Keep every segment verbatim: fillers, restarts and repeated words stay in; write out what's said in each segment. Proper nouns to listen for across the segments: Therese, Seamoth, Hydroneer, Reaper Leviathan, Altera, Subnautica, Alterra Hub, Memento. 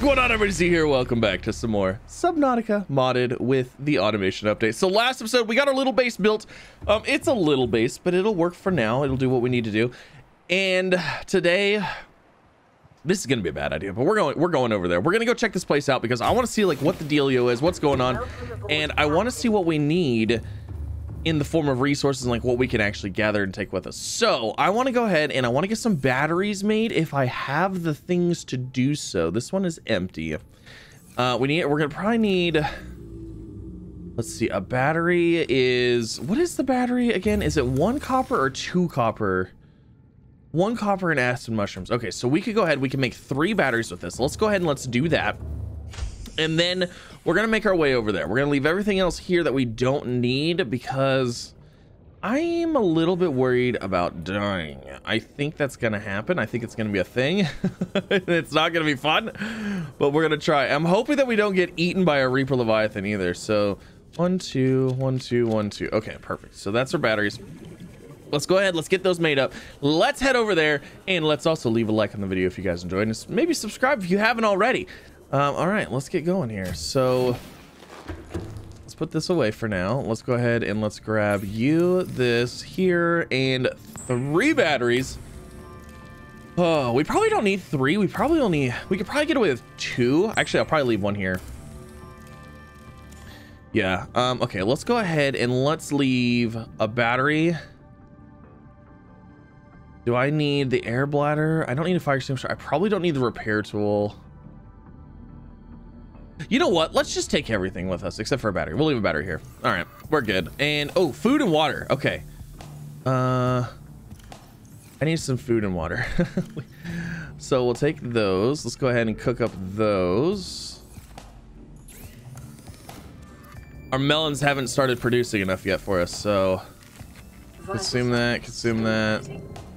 What's going on, everybody? Z here. Welcome back to some more Subnautica modded with the automation update. So last episode, we got our little base built. Um, it's a little base, but it'll work for now. It'll do what we need to do. And today, this is going to be a bad idea, but we're going, we're going over there. We're going to go check this place out because I want to see like what the dealio is, what's going on. And I want to see what we need in the form of resources and like what we can actually gather and take with us. So I want to go ahead and I want to get some batteries made if I have the things to do so. This one is empty. Uh, we need, we're going to probably need, let's see, a battery is, what is the battery again? Is it one copper or two copper? One copper and acid mushrooms. Okay, so we could go ahead, we can make three batteries with this. Let's go ahead and let's do that. And then we're going to make our way over there. We're going to leave everything else here that we don't need because I'm a little bit worried about dying. I think that's going to happen. I think it's going to be a thing. It's not going to be fun, but we're going to try. I'm hoping that we don't get eaten by a Reaper Leviathan either. So one, two, one, two, one, two. Okay, perfect. So that's our batteries. Let's go ahead, let's get those made up. Let's head over there, and let's also leave a like on the video if you guys enjoyed this. Maybe subscribe if you haven't already. Um, all right, let's get going here. So let's put this away for now. Let's go ahead and let's grab you, this here, and three batteries. Oh, we probably don't need three. We probably only, we could probably get away with two. Actually, I'll probably leave one here. Yeah, um, okay, let's go ahead and let's leave a battery. Do I need the air bladder? I don't need a fire extinguisher. I probably don't need the repair tool. You know what? Let's just take everything with us except for a battery. We'll leave a battery here. All right, we're good. And oh, food and water. Okay. Uh, I need some food and water. So we'll take those. Let's go ahead and cook up those. Our melons haven't started producing enough yet for us, so consume that, consume that.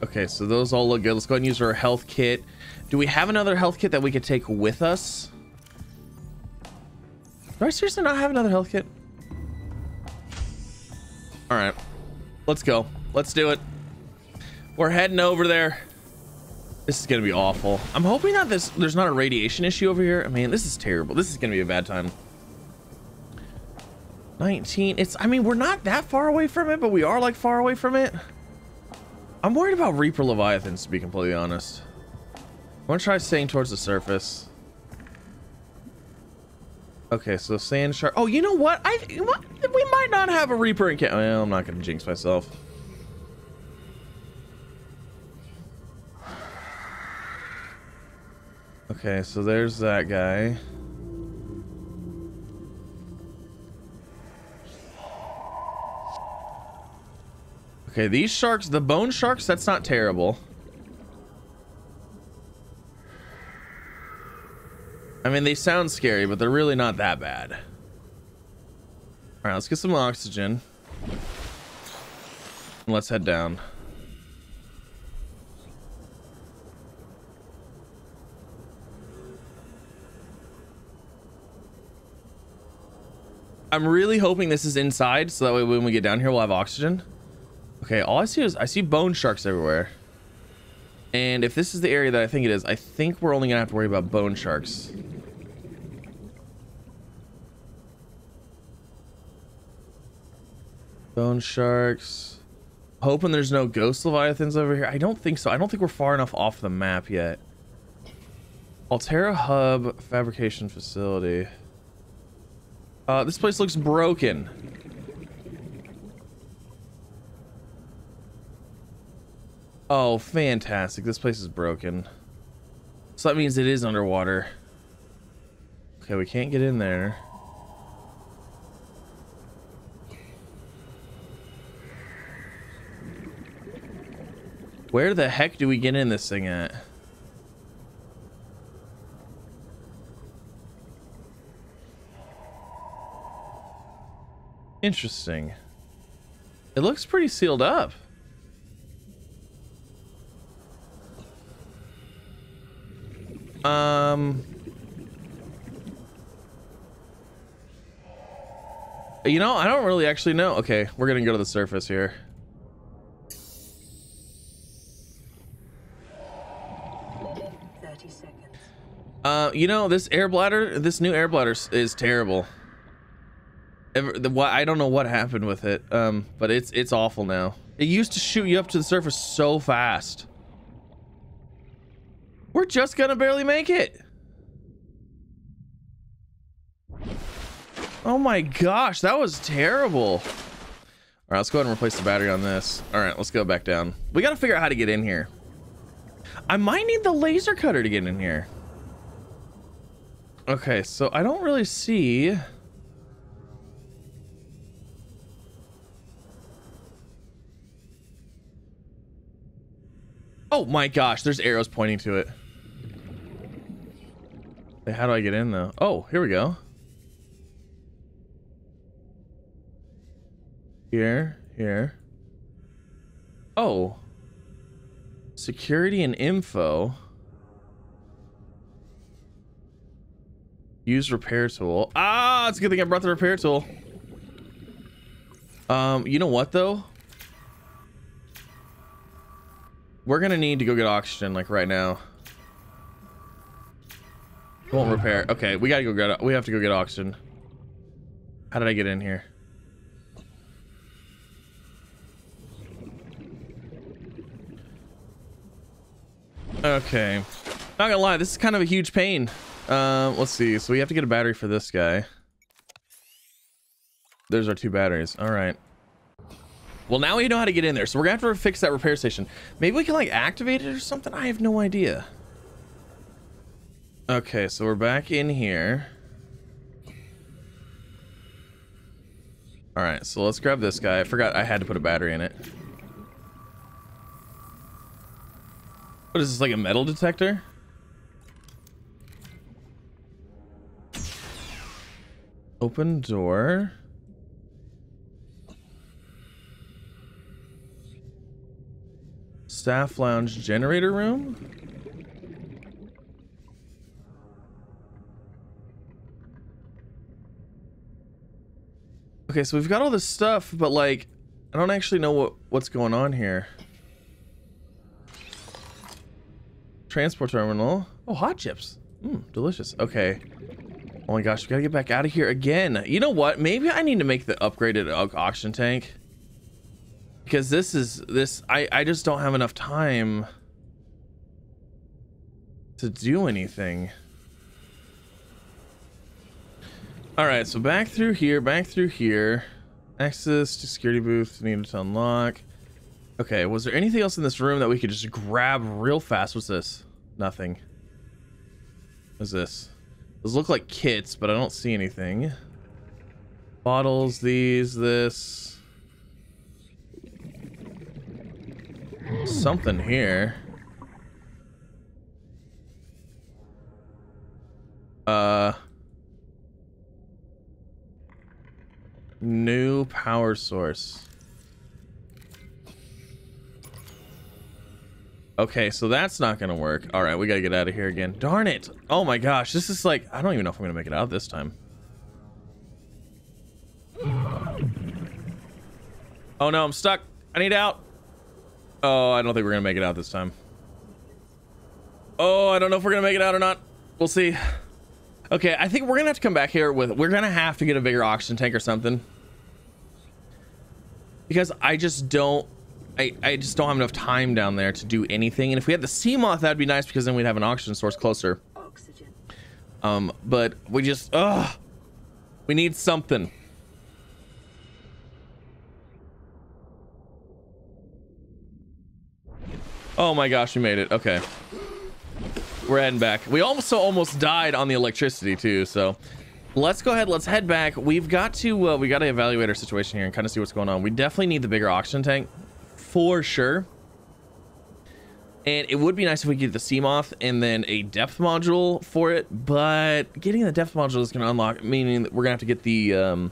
Okay, so those all look good. Let's go ahead and use our health kit. Do we have another health kit that we could take with us? Do I seriously not have another health kit? All right, let's go. Let's do it. We're heading over there. This is gonna be awful. I'm hoping that this there's not a radiation issue over here. I mean, this is terrible. This is gonna be a bad time. nineteen, it's, I mean, we're not that far away from it, but we are like far away from it. I'm worried about Reaper Leviathans, to be completely honest. I'm gonna try staying towards the surface. Okay, so sand shark. Oh, you know what? I what? We might not have a Reaper in camp. Well, I'm not gonna jinx myself. Okay, so there's that guy. Okay, these sharks, the bone sharks, that's not terrible. I mean, they sound scary, but they're really not that bad. All right, let's get some oxygen. And let's head down. I'm really hoping this is inside, so that way when we get down here, we'll have oxygen. Okay, all I see is I see bone sharks everywhere. And if this is the area that I think it is, I think we're only gonna have to worry about bone sharks. Bone sharks. Hoping there's no ghost leviathans over here. I don't think so. I don't think we're far enough off the map yet. Alterra Hub fabrication facility. Uh, this place looks broken. Oh, fantastic. This place is broken. So that means it is underwater. Okay, we can't get in there. Where the heck do we get in this thing at? Interesting. It looks pretty sealed up. Um, you know, I don't really actually know. Okay, we're gonna go to the surface here. thirty seconds. Uh, you know, this air bladder, this new air bladder is terrible. Ever, the, I don't know what happened with it, um, but it's it's awful now. It used to shoot you up to the surface so fast. We're just gonna barely make it. Oh my gosh, that was terrible. All right, let's go ahead and replace the battery on this. All right, let's go back down. We got to figure out how to get in here. I might need the laser cutter to get in here. Okay, so I don't really see. Oh my gosh, there's arrows pointing to it. How do I get in though? Oh, here we go. Here, here. Oh. Security and info. Use repair tool. Ah, it's a good thing I brought the repair tool. Um, you know what though? We're gonna need to go get oxygen like right now. It won't repair. Okay, we gotta go get. We have to go get oxygen. How did I get in here? Okay, not gonna lie, this is kind of a huge pain. Um, let's see, so we have to get a battery for this guy. There's our two batteries. All right, well now we know how to get in there, so we're gonna have to fix that repair station. Maybe we can like activate it or something. I have no idea. Okay, so we're back in here. All right, so let's grab this guy. I forgot I had to put a battery in it. What is this, like a metal detector? Open door. Staff lounge generator room. Okay, so we've got all this stuff, but like, I don't actually know what, what's going on here. Transport terminal. Oh, hot chips. Mm, delicious. Okay. Oh my gosh, we gotta get back out of here again. You know what? Maybe I need to make the upgraded oxygen tank, because this is this. I I just don't have enough time to do anything. All right, so back through here, back through here. Access to security booth needed to unlock. Okay, was there anything else in this room that we could just grab real fast? What's this? Nothing. What's this? Those look like kits, but I don't see anything. Bottles, these, this. Something here. Uh. New power source. Okay, so that's not gonna work. All right, we gotta get out of here again. Darn it. Oh my gosh, this is like, I don't even know if I'm gonna make it out this time. Oh no, I'm stuck. I need out. Oh, I don't think we're gonna make it out this time. Oh, I don't know if we're gonna make it out or not. We'll see. Okay, I think we're gonna have to come back here with, we're gonna have to get a bigger oxygen tank or something, because I just don't I, I just don't have enough time down there to do anything. And if we had the Seamoth, that'd be nice, because then we'd have an oxygen source closer. Oxygen. Um, but we just, ugh, we need something. Oh my gosh, we made it. Okay, we're heading back. We also almost died on the electricity too, so let's go ahead, let's head back. We've got to, uh, we got to evaluate our situation here and kind of see what's going on. We definitely need the bigger oxygen tank, for sure. And it would be nice if we get the Seamoth and then a depth module for it, but getting the depth module is going to unlock, meaning that we're going to have to get the um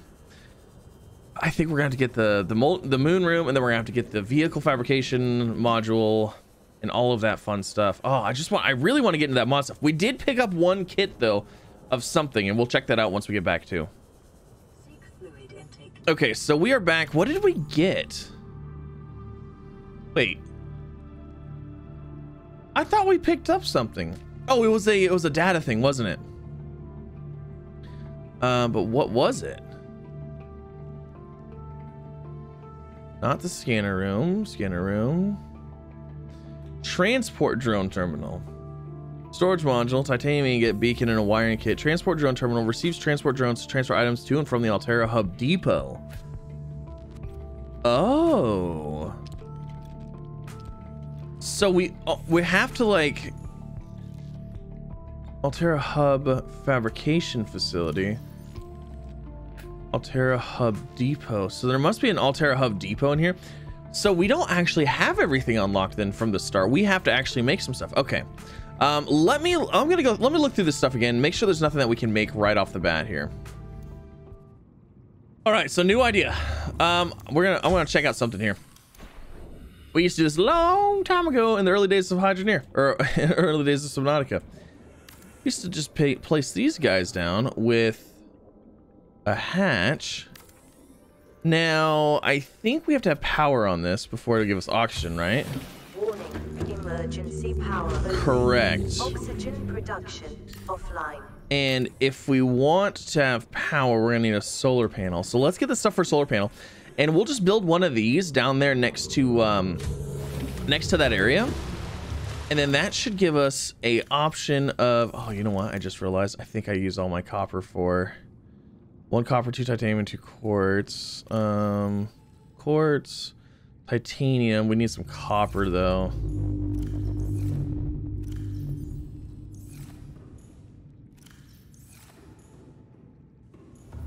I think we're going to have to get the the, the moon room, and then we're going to have to get the vehicle fabrication module and all of that fun stuff. Oh, I just want I really want to get into that mod stuff. We did pick up one kit though of something, and we'll check that out once we get back too. Okay, so we are back. What did we get? Wait, I thought we picked up something. Oh, it was a it was a data thing, wasn't it? Uh, but what was it? Not the scanner room. Scanner room. Transport drone terminal. Storage module, titanium ingot, beacon, and a wiring kit. Transport drone terminal receives transport drones to transfer items to and from the Alterra Hub depot. Oh. So we uh, we have to like Alterra Hub fabrication facility. Alterra Hub depot. So there must be an Alterra Hub depot in here. So we don't actually have everything unlocked then from the start. We have to actually make some stuff. Okay. Um, let me, I'm going to go, let me look through this stuff again. Make sure there's nothing that we can make right off the bat here. All right. So new idea. Um, we're going to, I want to check out something here. We used to do this a long time ago in the early days of Hydroneer, or early days of Subnautica. We used to just pay, place these guys down with a hatch. Now, I think we have to have power on this before it'll give us oxygen, right? Warning, emergency power. Correct. Oxygen production offline. And if we want to have power, we're gonna need a solar panel. So let's get the stuff for a solar panel, and we'll just build one of these down there next to um, next to that area, and then that should give us a option of. Oh, you know what? I just realized. I think I used all my copper for. One copper, two titanium, and two quartz. Um, quartz, titanium. We need some copper though.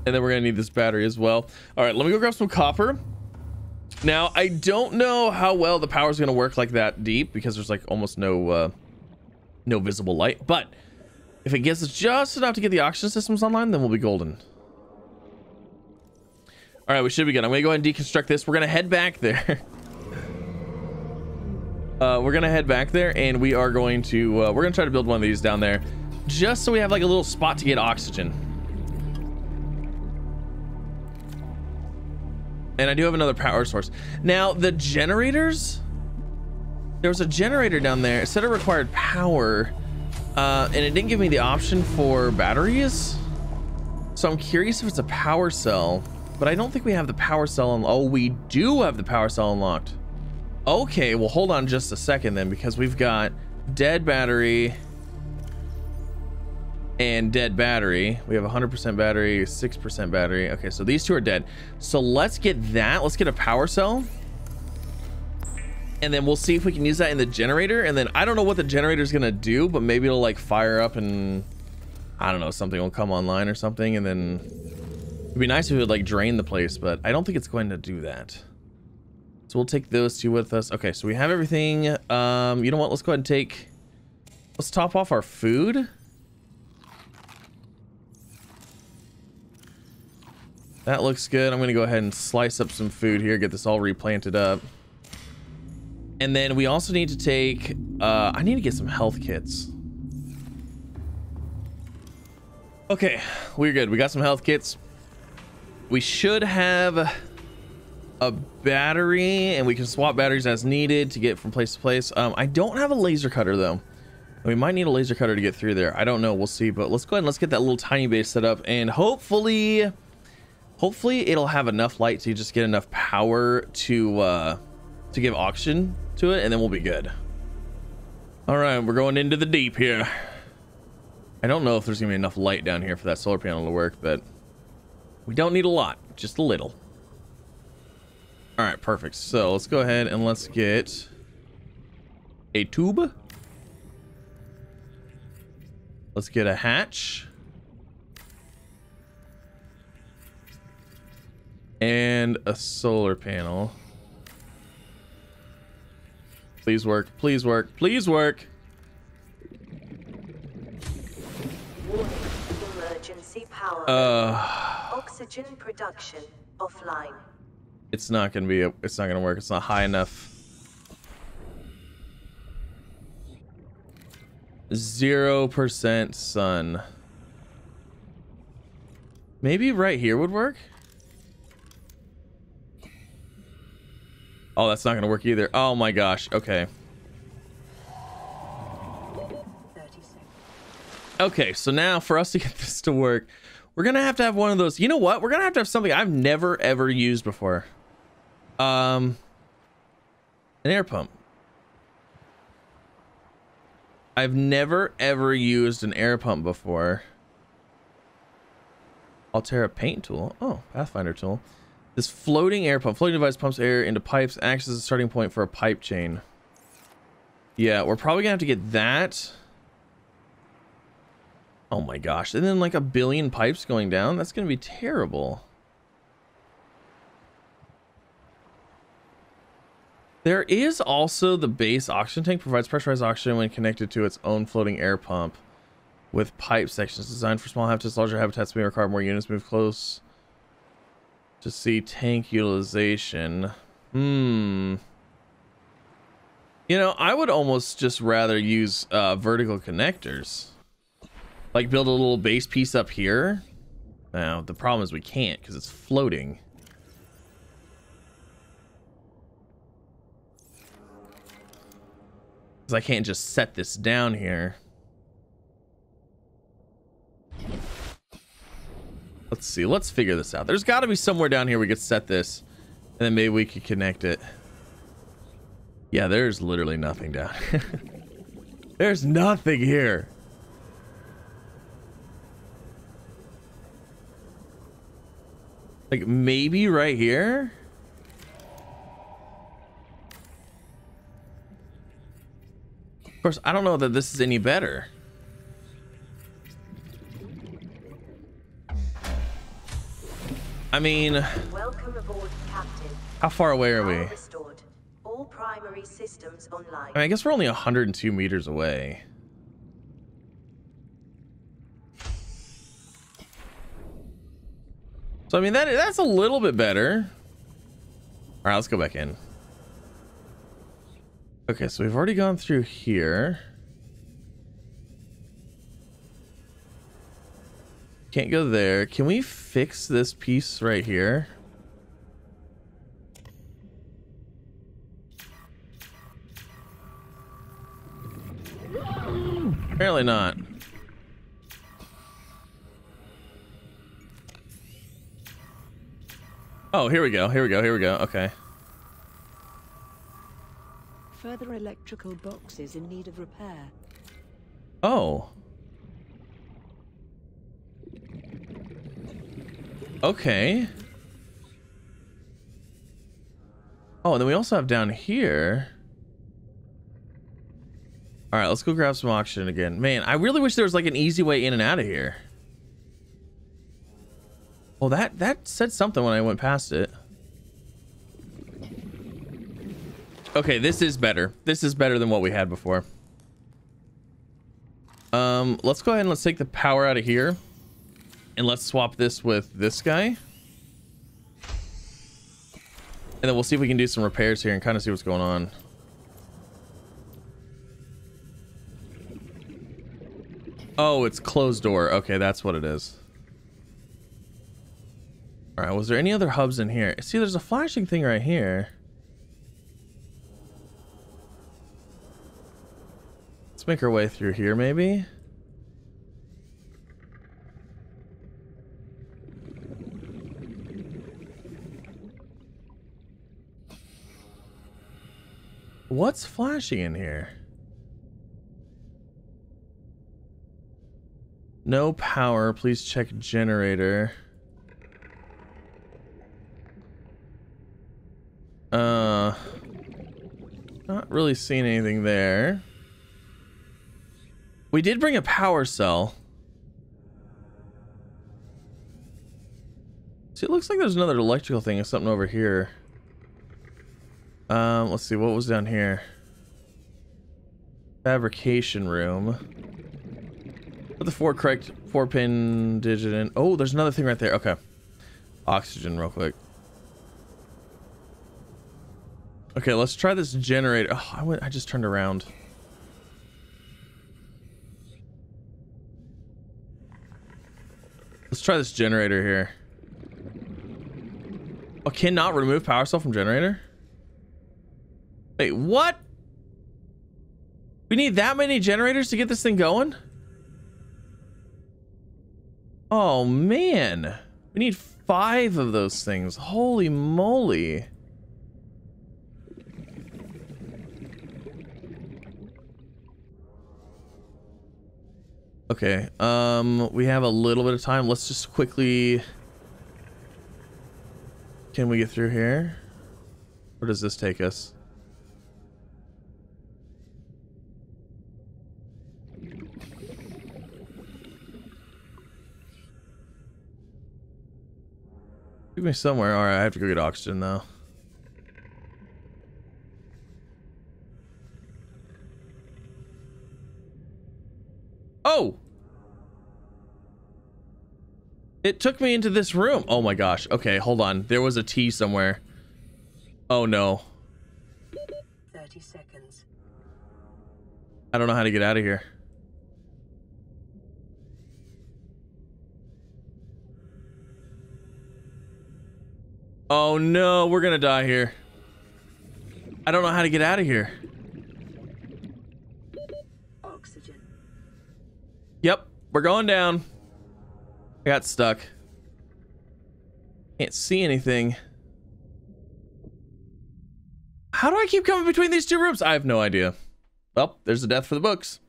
And then we're gonna need this battery as well. All right, let me go grab some copper. Now, I don't know how well the power's gonna work like that deep because there's like almost no, uh, no visible light. But if it gives us just enough to get the oxygen systems online, then we'll be golden. All right, we should be good. I'm gonna go ahead and deconstruct this. We're gonna head back there. uh, we're gonna head back there, and we are going to uh, we're gonna try to build one of these down there, just so we have like a little spot to get oxygen. And I do have another power source. Now the generators. There was a generator down there. It said it required power, uh, and it didn't give me the option for batteries. So I'm curious if it's a power cell. But I don't think we have the power cell unlocked. Oh, we do have the power cell unlocked. Okay, well, hold on just a second then, because we've got dead battery and dead battery. We have one hundred percent battery, six percent battery. Okay, so these two are dead. So let's get that. Let's get a power cell. And then we'll see if we can use that in the generator. And then I don't know what the generator is going to do, but maybe it'll like fire up and I don't know, something will come online or something. And then... it'd be nice if it would like drain the place, but I don't think it's going to do that. So we'll take those two with us. Okay, so we have everything. Um, you know what? Let's go ahead and take. Let's top off our food. That looks good. I'm gonna go ahead and slice up some food here. Get this all replanted up. And then we also need to take. Uh, I need to get some health kits. Okay, we're good. We got some health kits. We should have a battery, and we can swap batteries as needed to get from place to place. Um, I don't have a laser cutter, though. We might need a laser cutter to get through there. I don't know. We'll see. But let's go ahead and let's get that little tiny base set up. And hopefully, hopefully it'll have enough light to just get enough power to, uh, to give oxygen to it, and then we'll be good. All right, we're going into the deep here. I don't know if there's going to be enough light down here for that solar panel to work, but... we don't need a lot, just a little. All right, perfect. So let's go ahead and let's get a tube. Let's get a hatch. And a solar panel. Please work, please work, please work. Emergency power. Uh... Oxygen production offline. It's not gonna be a, it's not gonna work. It's not high enough. Zero percent sun. Maybe right here would work. Oh, that's not gonna work either. Oh my gosh. Okay. thirty seconds. Okay, so now for us to get this to work, we're gonna have to have one of those. You know what? We're gonna have to have something I've never ever used before. Um, an air pump. I've never ever used an air pump before. Alterra paint tool. Oh, Pathfinder tool. This floating air pump. Floating device pumps air into pipes. Acts as a starting point for a pipe chain. Yeah, we're probably gonna have to get that. Oh my gosh. And then like a billion pipes going down. That's gonna be terrible. There is also the base oxygen tank. Provides pressurized oxygen when connected to its own floating air pump with pipe sections designed for small habitats. Larger habitats may require more units. Move close to see tank utilization. Hmm. You know, I would almost just rather use uh, vertical connectors. Like build a little base piece up here. Now, the problem is we can't because it's floating. Because I can't just set this down here. Let's see. Let's figure this out. There's got to be somewhere down here we could set this. And then maybe we could connect it. Yeah, there's literally nothing down here. There's nothing here. Like, maybe right here? Of course, I don't know that this is any better. I mean, welcome aboard, Captain. How far away are we? All primary systems online. I mean, I guess we're only one hundred two meters away. So, I mean, that that's a little bit better. All right, let's go back in. Okay, so we've already gone through here. Can't go there. Can we fix this piece right here? Apparently not. Oh, here we go. Here we go. Here we go. Okay. Further electrical boxes in need of repair. Oh. Okay. Oh, and then we also have down here. All right, let's go grab some oxygen again. Man, I really wish there was like an easy way in and out of here. Well, that, that said something when I went past it. Okay, this is better. This is better than what we had before. Um, let's go ahead and let's take the power out of here. And let's swap this with this guy. And then we'll see if we can do some repairs here and kind of see what's going on. Oh, it's closed door. Okay, that's what it is. All right, was there any other hubs in here? See, there's a flashing thing right here. Let's make our way through here, maybe. What's flashing in here? No power. Please check generator. Uh, not really seeing anything there. We did bring a power cell. See, it looks like there's another electrical thing or something over here. Um, let's see what was down here. Fabrication room. Put the four correct four pin digit in. Oh, there's another thing right there. Okay. Oxygen real quick. Okay, let's try this generator. Oh, I went, I just turned around. Let's try this generator here. I cannot remove power cell from generator. Wait, what? We need that many generators to get this thing going? Oh man, we need five of those things. Holy moly. Okay, um, we have a little bit of time. Let's just quickly... Can we get through here? Where does this take us? Give me somewhere. Alright, I have to go get oxygen though. Oh! It took me into this room. Oh my gosh. Okay, hold on. There was a T somewhere. Oh no. thirty seconds. I don't know how to get out of here. Oh no, we're gonna die here. I don't know how to get out of here. Oxygen. Yep, we're going down. I got stuck. Can't see anything. How do I keep coming between these two rooms? I have no idea. Well, there's a death for the books.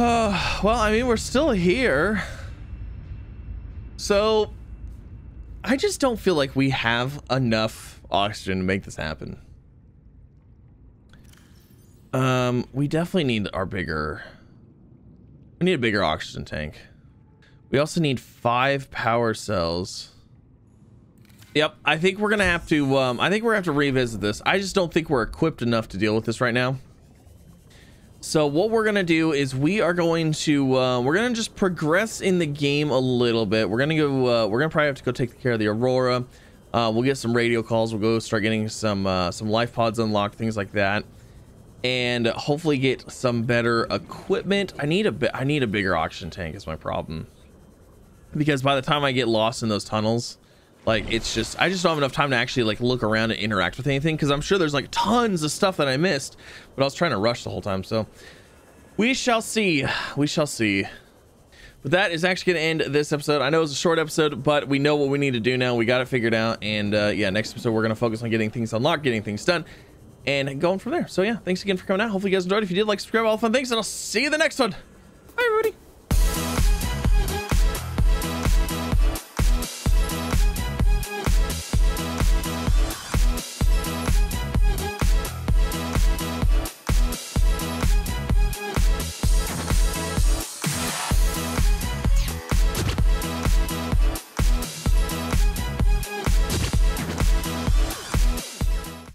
Uh, well, I mean, we're still here. So, I just don't feel like we have enough oxygen to make this happen. Um, we definitely need our bigger... We need a bigger oxygen tank. We also need five power cells. Yep, I think we're gonna have to, um, I think we're gonna have to revisit this. I just don't think we're equipped enough to deal with this right now. So what we're gonna do is we are going to uh, we're gonna just progress in the game a little bit. We're gonna go. Uh, we're gonna probably have to go take care of the Aurora. Uh, we'll get some radio calls. We'll go start getting some uh, some life pods unlocked, things like that, and hopefully get some better equipment. I need a I need a bigger oxygen tank is my problem, because by the time I get lost in those tunnels, like it's just I just don't have enough time to actually like look around and interact with anything, because I'm sure there's like tons of stuff that I missed, but I was trying to rush the whole time. So we shall see, we shall see. But that is actually gonna end this episode. I know it's a short episode, but we know what we need to do now. We got it figured out, and uh, yeah, next episode we're gonna focus on getting things unlocked, getting things done, and going from there. So yeah, thanks again for coming out. Hopefully you guys enjoyed. If you did, like, subscribe, all the fun things, and I'll see you in the next one.